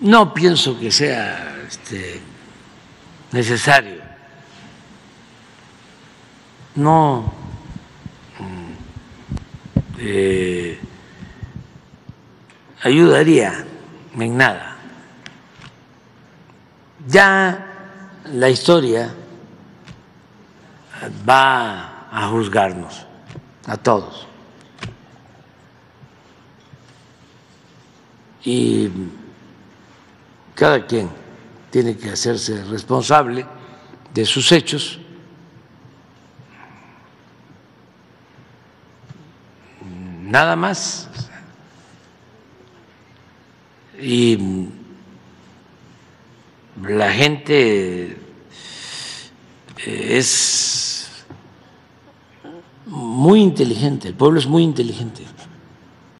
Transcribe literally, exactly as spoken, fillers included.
No pienso que sea este, necesario. No eh, ayudaría en nada. Ya la historia va a juzgarnos a todos. Y cada quien tiene que hacerse responsable de sus hechos. Nada más. Y la gente es muy inteligente, el pueblo es muy inteligente.